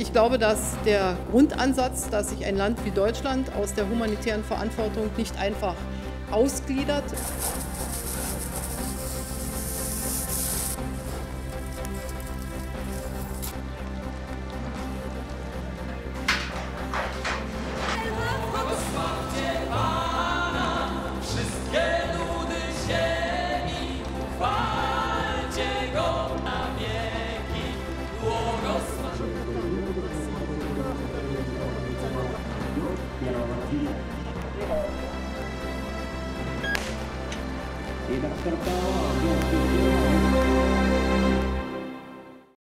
Ich glaube, dass der Grundansatz, dass sich ein Land wie Deutschland aus der humanitären Verantwortung nicht einfach ausgliedert. Gracias.